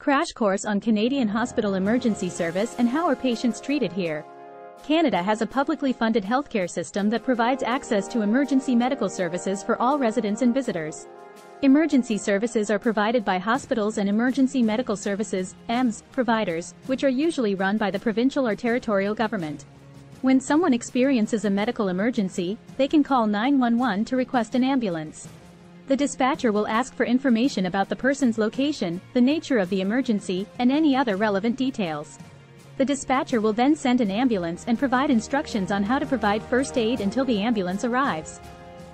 Crash course on Canadian hospital emergency service and how are patients treated here. Canada has a publicly funded healthcare system that provides access to emergency medical services for all residents and visitors. Emergency services are provided by hospitals and emergency medical services (EMS) providers, which are usually run by the provincial or territorial government. When someone experiences a medical emergency, they can call 911 to request an ambulance. The dispatcher will ask for information about the person's location, the nature of the emergency, and any other relevant details. The dispatcher will then send an ambulance and provide instructions on how to provide first aid until the ambulance arrives.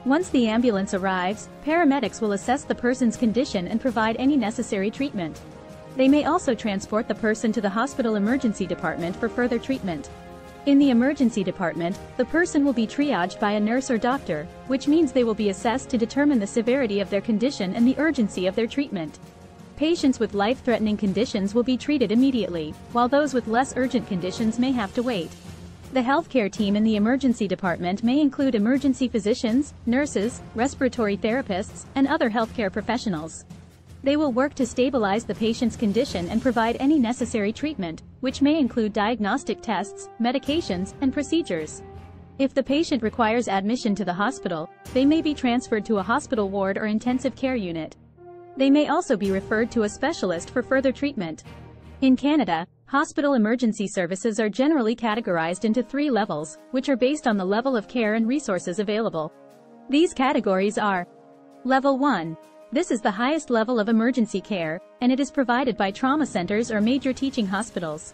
Once the ambulance arrives, paramedics will assess the person's condition and provide any necessary treatment. They may also transport the person to the hospital emergency department for further treatment. In the emergency department, the person will be triaged by a nurse or doctor, which means they will be assessed to determine the severity of their condition and the urgency of their treatment. Patients with life-threatening conditions will be treated immediately, while those with less urgent conditions may have to wait. The healthcare team in the emergency department may include emergency physicians, nurses, respiratory therapists, and other healthcare professionals. They will work to stabilize the patient's condition and provide any necessary treatment, which may include diagnostic tests, medications, and procedures. If the patient requires admission to the hospital, they may be transferred to a hospital ward or intensive care unit. They may also be referred to a specialist for further treatment. In Canada, hospital emergency services are generally categorized into 3 levels, which are based on the level of care and resources available. These categories are: Level 1. This is the highest level of emergency care, and it is provided by trauma centers or major teaching hospitals.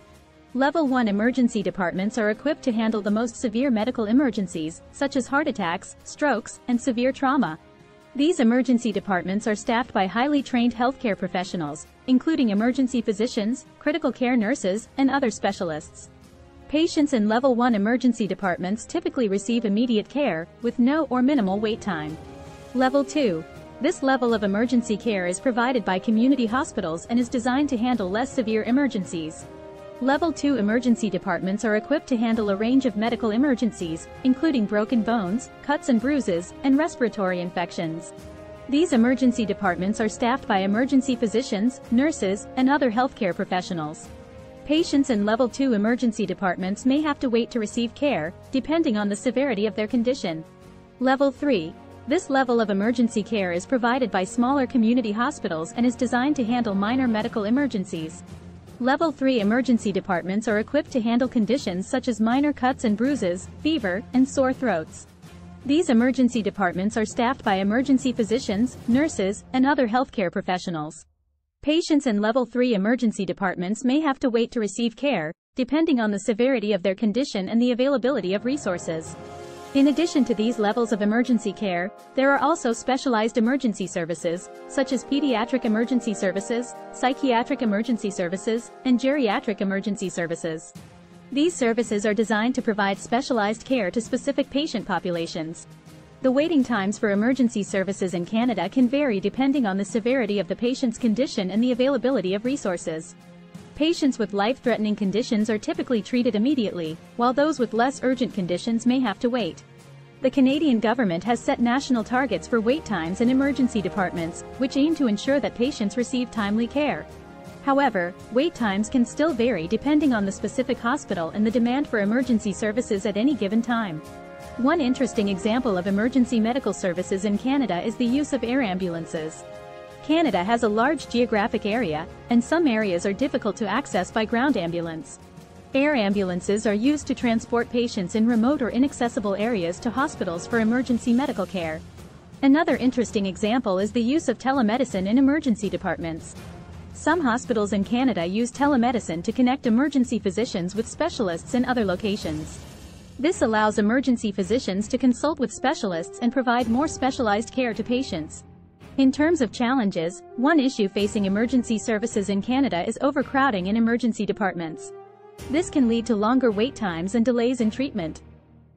Level 1 emergency departments are equipped to handle the most severe medical emergencies, such as heart attacks, strokes, and severe trauma. These emergency departments are staffed by highly trained healthcare professionals, including emergency physicians, critical care nurses, and other specialists. Patients in Level 1 emergency departments typically receive immediate care, with no or minimal wait time. Level 2. This level of emergency care is provided by community hospitals and is designed to handle less severe emergencies. Level 2 emergency departments are equipped to handle a range of medical emergencies, including broken bones, cuts and bruises, and respiratory infections. These emergency departments are staffed by emergency physicians, nurses, and other healthcare professionals. Patients in Level 2 emergency departments may have to wait to receive care, depending on the severity of their condition. Level 3. This level of emergency care is provided by smaller community hospitals and is designed to handle minor medical emergencies. Level 3 emergency departments are equipped to handle conditions such as minor cuts and bruises, fever, and sore throats. These emergency departments are staffed by emergency physicians, nurses, and other healthcare professionals. Patients in Level 3 emergency departments may have to wait to receive care, depending on the severity of their condition and the availability of resources. In addition to these levels of emergency care, there are also specialized emergency services, such as pediatric emergency services, psychiatric emergency services, and geriatric emergency services. These services are designed to provide specialized care to specific patient populations. The waiting times for emergency services in Canada can vary depending on the severity of the patient's condition and the availability of resources. Patients with life-threatening conditions are typically treated immediately, while those with less urgent conditions may have to wait. The Canadian government has set national targets for wait times in emergency departments, which aim to ensure that patients receive timely care. However, wait times can still vary depending on the specific hospital and the demand for emergency services at any given time. One interesting example of emergency medical services in Canada is the use of air ambulances. Canada has a large geographic area, and some areas are difficult to access by ground ambulance. Air ambulances are used to transport patients in remote or inaccessible areas to hospitals for emergency medical care. Another interesting example is the use of telemedicine in emergency departments. Some hospitals in Canada use telemedicine to connect emergency physicians with specialists in other locations. This allows emergency physicians to consult with specialists and provide more specialized care to patients. In terms of challenges, one issue facing emergency services in Canada is overcrowding in emergency departments. This can lead to longer wait times and delays in treatment.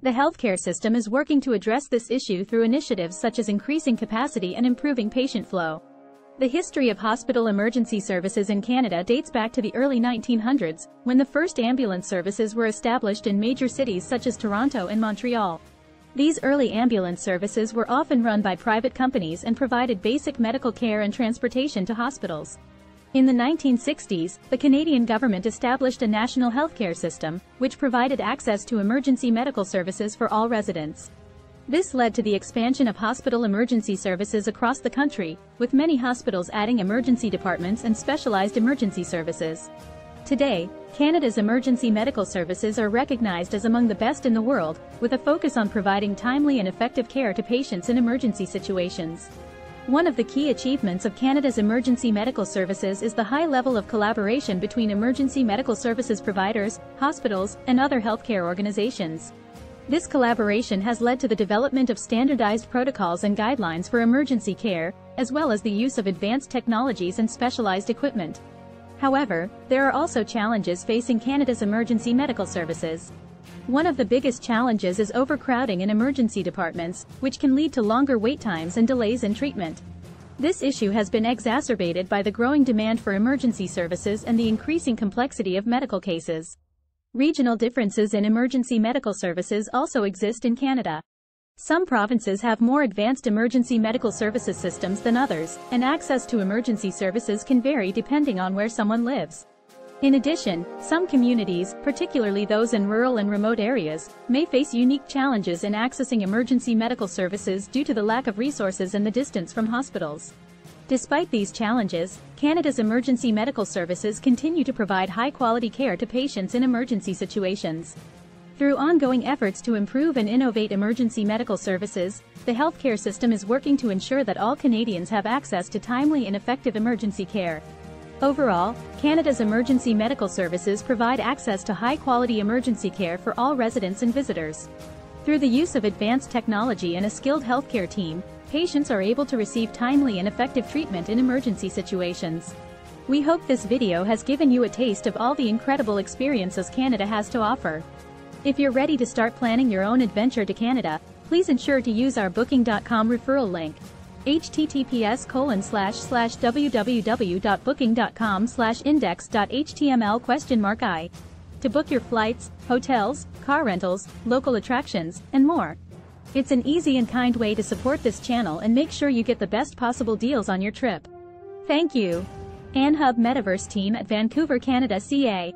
The healthcare system is working to address this issue through initiatives such as increasing capacity and improving patient flow. The history of hospital emergency services in Canada dates back to the early 1900s, when the first ambulance services were established in major cities such as Toronto and Montreal. These early ambulance services were often run by private companies and provided basic medical care and transportation to hospitals. In the 1960s, the Canadian government established a national healthcare system, which provided access to emergency medical services for all residents. This led to the expansion of hospital emergency services across the country, with many hospitals adding emergency departments and specialized emergency services. Today, Canada's emergency medical services are recognized as among the best in the world, with a focus on providing timely and effective care to patients in emergency situations. One of the key achievements of Canada's emergency medical services is the high level of collaboration between emergency medical services providers, hospitals, and other healthcare organizations. This collaboration has led to the development of standardized protocols and guidelines for emergency care, as well as the use of advanced technologies and specialized equipment. However, there are also challenges facing Canada's emergency medical services. One of the biggest challenges is overcrowding in emergency departments, which can lead to longer wait times and delays in treatment. This issue has been exacerbated by the growing demand for emergency services and the increasing complexity of medical cases. Regional differences in emergency medical services also exist in Canada. Some provinces have more advanced emergency medical services systems than others, and access to emergency services can vary depending on where someone lives. In addition, some communities, particularly those in rural and remote areas, may face unique challenges in accessing emergency medical services due to the lack of resources and the distance from hospitals. Despite these challenges, Canada's emergency medical services continue to provide high-quality care to patients in emergency situations. Through ongoing efforts to improve and innovate emergency medical services, the healthcare system is working to ensure that all Canadians have access to timely and effective emergency care. Overall, Canada's emergency medical services provide access to high-quality emergency care for all residents and visitors. Through the use of advanced technology and a skilled healthcare team, patients are able to receive timely and effective treatment in emergency situations. We hope this video has given you a taste of all the incredible experiences Canada has to offer. If you're ready to start planning your own adventure to Canada, please ensure to use our booking.com referral link. https://www.booking.com/index.html?i to book your flights, hotels, car rentals, local attractions, and more. It's an easy and kind way to support this channel and make sure you get the best possible deals on your trip. Thank you. Anhub Metaverse team at Vancouver, Canada, CA.